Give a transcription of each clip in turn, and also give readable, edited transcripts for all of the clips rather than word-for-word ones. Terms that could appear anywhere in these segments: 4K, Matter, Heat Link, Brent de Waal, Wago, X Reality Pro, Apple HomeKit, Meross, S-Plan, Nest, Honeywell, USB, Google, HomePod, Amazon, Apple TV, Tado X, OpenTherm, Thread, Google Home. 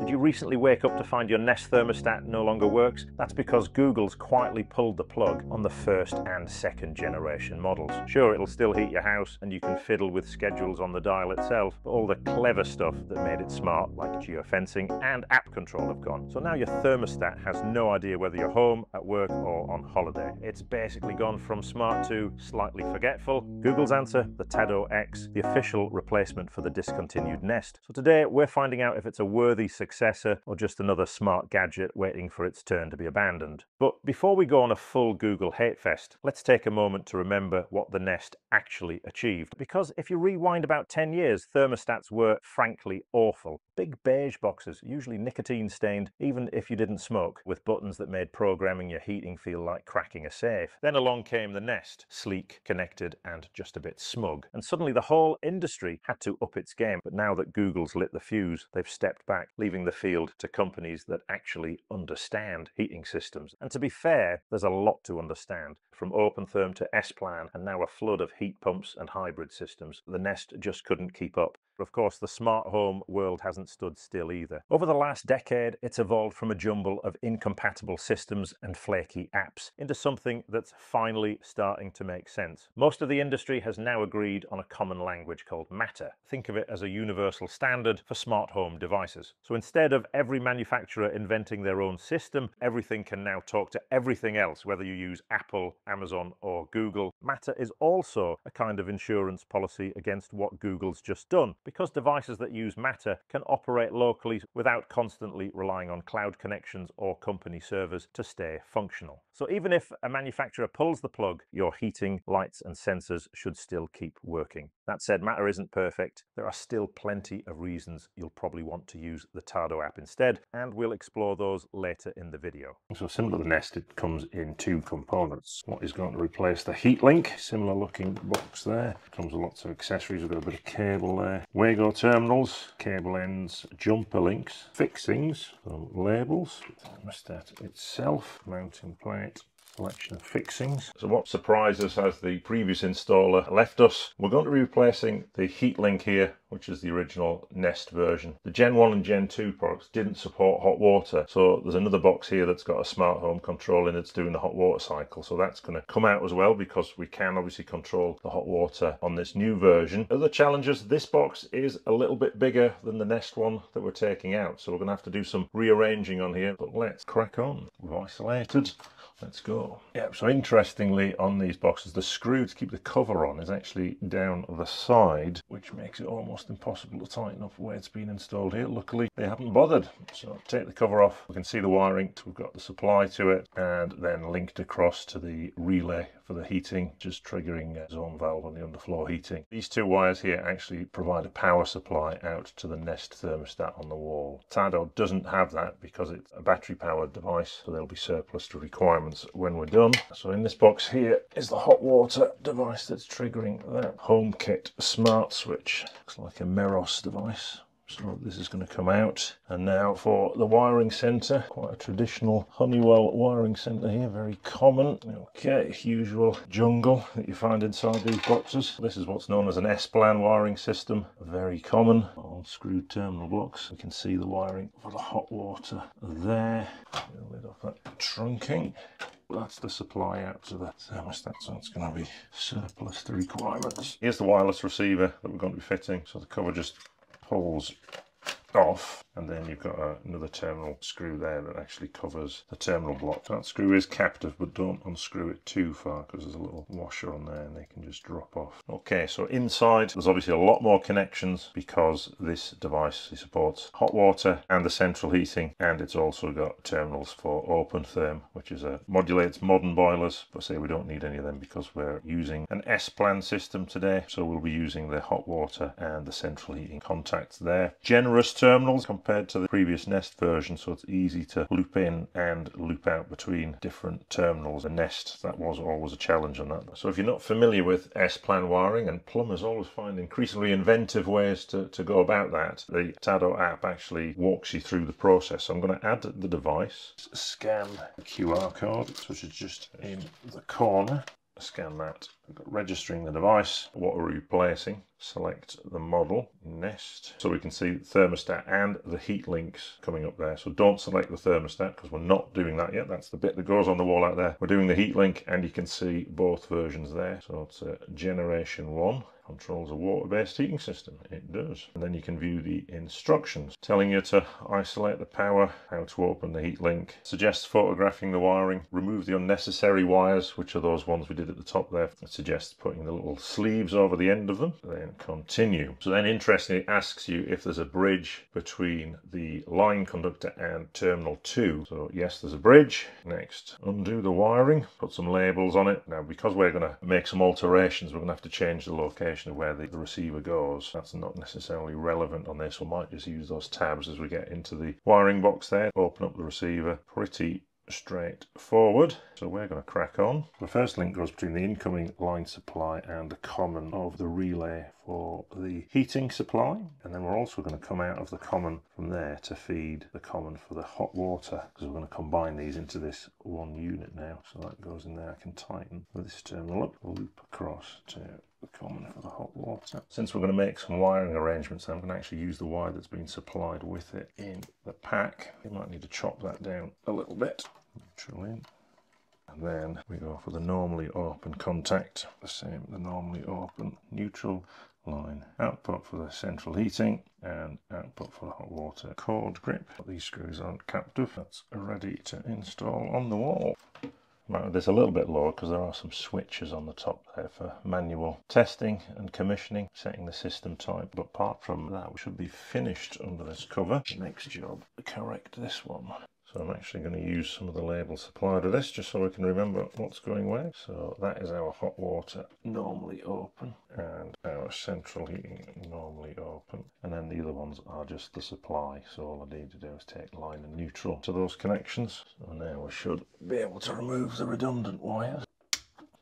Did you recently wake up to find your Nest thermostat no longer works? That's because Google's quietly pulled the plug on the first and second generation models. Sure, it'll still heat your house and you can fiddle with schedules on the dial itself, but all the clever stuff that made it smart, like geofencing and app control, have gone. So now your thermostat has no idea whether you're home, at work or on holiday. It's basically gone from smart to slightly forgetful. Google's answer, the Tado X, the official replacement for the discontinued Nest. So today we're finding out if it's a worthy successor or just another smart gadget waiting for its turn to be abandoned. But before we go on a full Google hate fest, let's take a moment to remember what the Nest actually achieved. Because if you rewind about 10 years, thermostats were frankly awful. Big beige boxes, usually nicotine stained, even if you didn't smoke, with buttons that made programming your heating feel like cracking a safe. Then along came the Nest, sleek, connected, and just a bit smug. And suddenly the whole industry had to up its game. But now that Google's lit the fuse, they've stepped back, leaving the field to companies that actually understand heating systems. And to be fair, there's a lot to understand. From OpenTherm to S-Plan, and now a flood of heat pumps and hybrid systems. The Nest just couldn't keep up. But of course, the smart home world hasn't stood still either. Over the last decade, it's evolved from a jumble of incompatible systems and flaky apps into something that's finally starting to make sense. Most of the industry has now agreed on a common language called Matter. Think of it as a universal standard for smart home devices. So instead of every manufacturer inventing their own system, everything can now talk to everything else, whether you use Apple, Amazon or Google. Matter is also a kind of insurance policy against what Google's just done, because devices that use Matter can operate locally without constantly relying on cloud connections or company servers to stay functional. So even if a manufacturer pulls the plug, your heating, lights and sensors should still keep working. That said, Matter isn't perfect. There are still plenty of reasons you'll probably want to use the Tado app instead, and we'll explore those later in the video. So similar to the Nest, it comes in two components. What is going to replace the Heat Link, similar looking box there. Comes with lots of accessories. We've got a bit of cable there. Wago terminals, cable ends, jumper links, fixings, some labels, thermostat itself, mounting plate, selection of fixings. So what surprises has the previous installer left us? We're going to be replacing the Heat Link here, which is the original Nest version. The Gen 1 and Gen 2 products didn't support hot water, so there's another box here that's got a smart home control in it that's doing the hot water cycle, so that's going to come out as well because we can obviously control the hot water on this new version. Other challenges, this box is a little bit bigger than the Nest one that we're taking out, so we're going to have to do some rearranging on here, but let's crack on. We've isolated, let's go. Yep, so interestingly on these boxes, the screw to keep the cover on is actually down the side, which makes it almost impossible to tighten up where it's been installed here. Luckily they haven't bothered. So take the cover off, we can see the wiring, we've got the supply to it and then linked across to the relay for the heating, just triggering a zone valve on the underfloor heating. These two wires here actually provide a power supply out to the Nest thermostat on the wall. Tado doesn't have that because it's a battery powered device, so they'll be surplus to requirements when we're done. So in this box here is the hot water device that's triggering that HomeKit smart switch. Looks like a Meross device. So this is going to come out. And now for the wiring center, quite a traditional Honeywell wiring center here, very common. Okay, usual jungle that you find inside these boxes. This is what's known as an S-Plan wiring system, very common. All screwed terminal blocks. We can see the wiring for the hot water there. A little bit off that trunking. That's the supply out to the thermostat, so it's going to be surplus to requirements. Here's the wireless receiver that we're going to be fitting. So the cover just pulls off, and then you've got another terminal screw there that actually covers the terminal block. That screw is captive, but don't unscrew it too far because there's a little washer on there and they can just drop off. Okay, so inside there's obviously a lot more connections because this device supports hot water and the central heating, and it's also got terminals for OpenTherm, which is a modulates modern boilers, but say we don't need any of them because we're using an S-Plan system today, so we'll be using the hot water and the central heating contacts there. Generous terminals compared to the previous Nest version, so it's easy to loop in and loop out between different terminals. The Nest, that was always a challenge on that. So if you're not familiar with S-Plan wiring, and plumbers always find increasingly inventive ways to go about that, the Tado app actually walks you through the process. So I'm going to add the device, scan the QR code, which is just in the corner. scan that. We've got registering the device, what we're replacing, select the model, Nest. So we can see the thermostat and the heat links coming up there. So don't select the thermostat because we're not doing that yet. That's the bit that goes on the wall out there. We're doing the heat link and you can see both versions there. So it's generation 1. Controls a water-based heating system. It does. And then you can view the instructions telling you to isolate the power, how to open the heat link, suggests photographing the wiring, remove the unnecessary wires, which are those ones we did at the top there. It suggests putting the little sleeves over the end of them, then continue. So then interestingly it asks you if there's a bridge between the line conductor and terminal 2. So yes, there's a bridge. Next, undo the wiring, put some labels on it. Now because we're going to make some alterations, we're going to have to change the location of where the receiver goes. That's not necessarily relevant on this. We might just use those tabs as we get into the wiring box there. Open up the receiver. Pretty straightforward. So we're going to crack on. The first link goes between the incoming line supply and the common of the relay for the heating supply, and then we're also going to come out of the common from there to feed the common for the hot water, because we're going to combine these into this one unit now. So that goes in there. I can tighten this terminal up, loop across to the common for the hot water. Since we're going to make some wiring arrangements, I'm going to actually use the wire that's been supplied with it in the pack. You might need to chop that down a little bit. Naturally. And then we go for the normally open contact, the same, the normally open neutral line, output for the central heating and output for the hot water cord grip. These screws aren't captive. That's ready to install on the wall. Right, this a little bit lower because there are some switches on the top there for manual testing and commissioning, setting the system type, but apart from that we should be finished under this cover. Next job, correct this one. So I'm actually going to use some of the labels supplied to this just so we can remember what's going where. So that is our hot water normally open and our central heating normally open. And then the other ones are just the supply. So all I need to do is take line and neutral to those connections. So now we should be able to remove the redundant wires.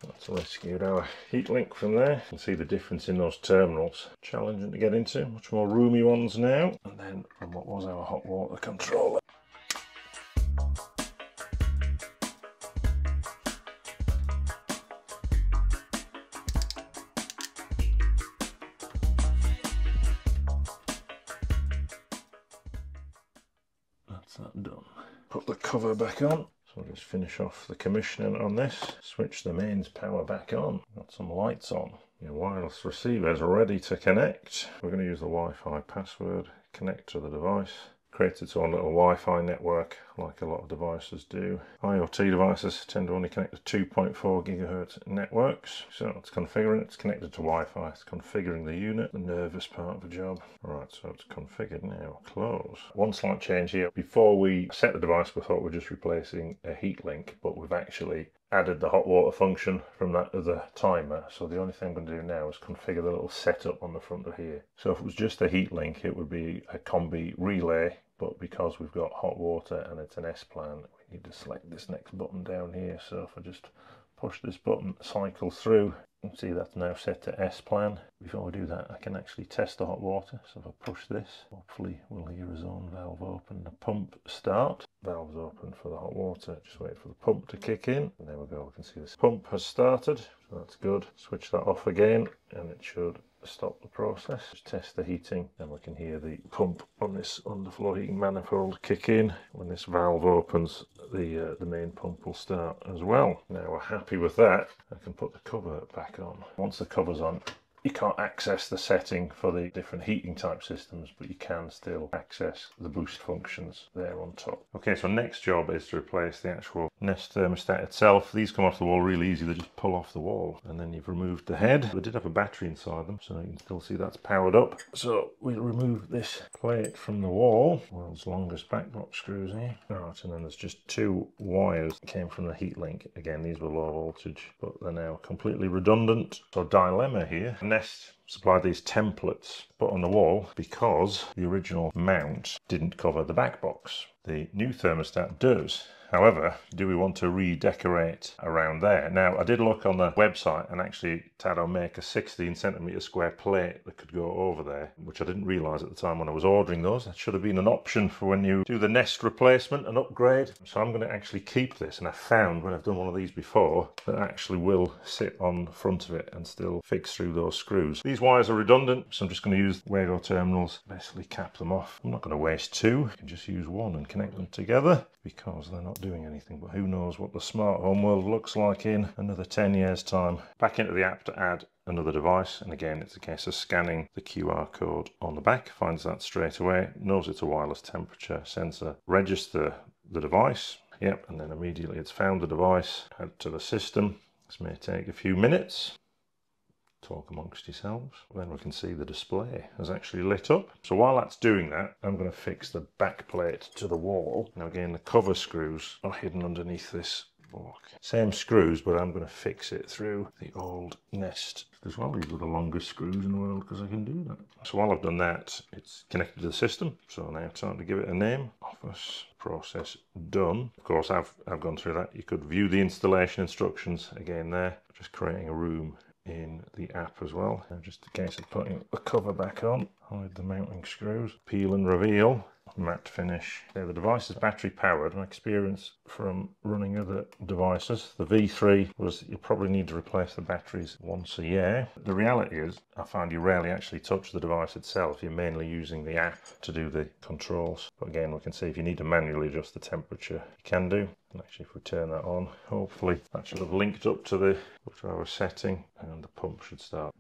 Let's rescue our heat link from there. You can see the difference in those terminals. Challenging to get into, much more roomy ones now. And then from what was our hot water controller. Cover back on. So we'll just finish off the commissioning on this. Switch the mains power back on. Got some lights on. Your wireless receiver is ready to connect. We're going to use the Wi-Fi password. Connect to the device. Create its own little Wi-Fi network like a lot of devices do. IoT devices tend to only connect to 2.4 gigahertz networks. So it's configuring, it's connected to Wi-Fi, it's configuring the unit, the nervous part of the job. Alright, so it's configured now, close. One slight change here. Before we set the device, we thought we were just replacing a heat link, but we've actually added the hot water function from that other timer. So the only thing I'm going to do now is configure the little setup on the front of here. So if it was just a heat link, it would be a combi relay, but because we've got hot water and it's an S-Plan, we need to select this next button down here. So if I just push this button, cycle through, you can see that's now set to S-Plan. Before we do that, I can actually test the hot water. So if I push this, hopefully we'll hear his own valve open, the pump start. Valve's open for the hot water, just wait for the pump to kick in. And there we go, we can see this pump has started, so that's good. Switch that off again and it should stop the process. Just test the heating and we can hear the pump on this underfloor heating manifold kick in. When this valve opens, the main pump will start as well. Now we're happy with that. I can put the cover back on. Once the cover's on, you can't access the setting for the different heating type systems, but you can still access the boost functions there on top. Okay, so next job is to replace the actual Nest thermostat itself. These come off the wall really easy, they just pull off the wall. And then you've removed the head. They did have a battery inside them, so you can still see that's powered up. So we'll remove this plate from the wall. World's longest backbox screws here. Alright, and then there's just two wires that came from the heat link. Again, these were low voltage, but they're now completely redundant. So dilemma here. Nest supplied these templates put on the wall because the original mount didn't cover the back box. The new thermostat does. However, do we want to redecorate around there? Now, I did look on the website and actually Tado make a 16 centimeter square plate that could go over there, which I didn't realize at the time when I was ordering those. That should have been an option for when you do the Nest replacement and upgrade. So I'm going to actually keep this, and I found when I've done one of these before that actually will sit on the front of it and still fix through those screws. These wires are redundant, so I'm just going to use Wago terminals, basically cap them off. I'm not going to waste two, I can just use one and connect them together because they're not doing anything, but who knows what the smart home world looks like in another 10 years time. Back into the app to add another device, and again it's a case of scanning the QR code on the back, finds that straight away, knows it's a wireless temperature sensor, register the device, yep, and then immediately it's found the device, add to the system. This may take a few minutes. Talk amongst yourselves. Then we can see the display has actually lit up. So while that's doing that, I'm going to fix the back plate to the wall. Now again, the cover screws are hidden underneath this block. Same screws, but I'm going to fix it through the old Nest as well. These are the longest screws in the world because I can do that. So while I've done that, it's connected to the system. So now it's time to give it a name. Office. Process done. Of course, I've gone through that. You could view the installation instructions again there. Just creating a room in the app as well. So just in case of putting the cover back on, hide the mounting screws, peel and reveal, matte finish. There, the device is battery powered. My experience from running other devices, the V3, was you probably need to replace the batteries once a year. The reality is I find you rarely actually touch the device itself. You're mainly using the app to do the controls. But again, we can see if you need to manually adjust the temperature, you can do. And actually, if we turn that on, hopefully that should have linked up to the ultra-hour setting and the pump should start.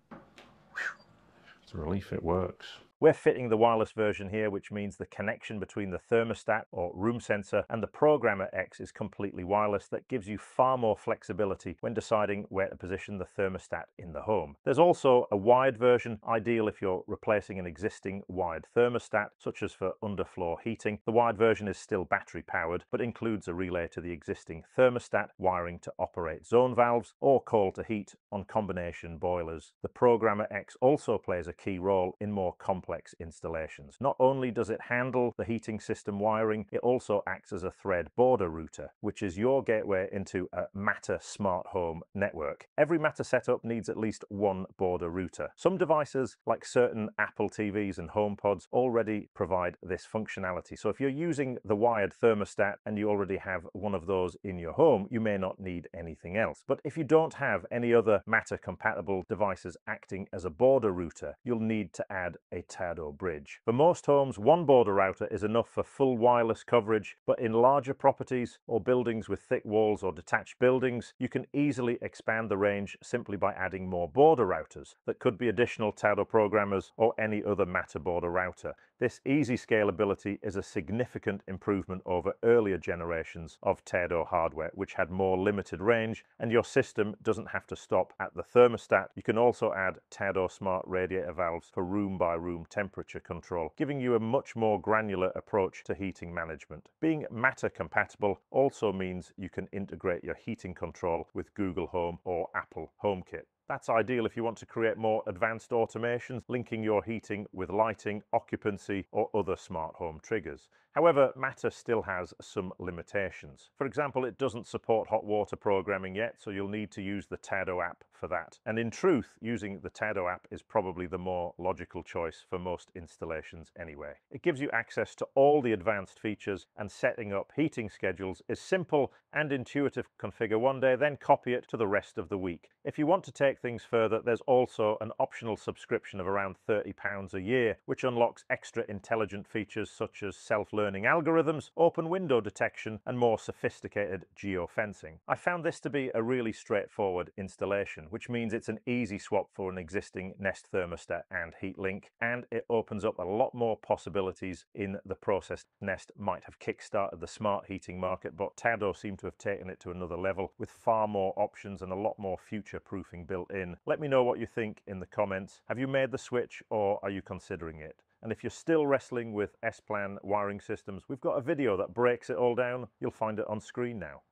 It's a relief it works. We're fitting the wireless version here, which means the connection between the thermostat or room sensor and the Programmer X is completely wireless. That gives you far more flexibility when deciding where to position the thermostat in the home. There's also a wired version, ideal if you're replacing an existing wired thermostat, such as for underfloor heating. The wired version is still battery powered, but includes a relay to the existing thermostat, wiring to operate zone valves, or call to heat on combination boilers. The Programmer X also plays a key role in more complex installations. Not only does it handle the heating system wiring, it also acts as a Thread border router, which is your gateway into a Matter smart home network. Every Matter setup needs at least one border router. Some devices, like certain Apple TVs and HomePods, already provide this functionality. So if you're using the wired thermostat and you already have one of those in your home, you may not need anything else. But if you don't have any other Matter compatible devices acting as a border router, you'll need to add a Tado bridge. For most homes, one border router is enough for full wireless coverage, but in larger properties or buildings with thick walls or detached buildings, you can easily expand the range simply by adding more border routers that could be additional Tado programmers or any other Matter border router. This easy scalability is a significant improvement over earlier generations of Tado hardware, which had more limited range, and your system doesn't have to stop at the thermostat. You can also add Tado smart radiator valves for room by room temperature control, giving you a much more granular approach to heating management. Being Matter compatible also means you can integrate your heating control with Google Home or Apple HomeKit. That's ideal if you want to create more advanced automations, linking your heating with lighting, occupancy, or other smart home triggers. However, Matter still has some limitations. For example, it doesn't support hot water programming yet, so you'll need to use the Tado app for that. And in truth, using the Tado app is probably the more logical choice for most installations anyway. It gives you access to all the advanced features, and setting up heating schedules is simple and intuitive. Configure one day, then copy it to the rest of the week. If you want to take things further, there's also an optional subscription of around £30 a year, which unlocks extra intelligent features such as self-learning algorithms, open window detection, and more sophisticated geofencing. I found this to be a really straightforward installation, which means it's an easy swap for an existing Nest thermostat and Heat Link, and it opens up a lot more possibilities in the process. Nest might have kickstarted the smart heating market, but Tado seemed to have taken it to another level with far more options and a lot more future-proofing built in. Let me know what you think in the comments. Have you made the switch or are you considering it? And if you're still wrestling with S-Plan wiring systems, we've got a video that breaks it all down. You'll find it on screen now.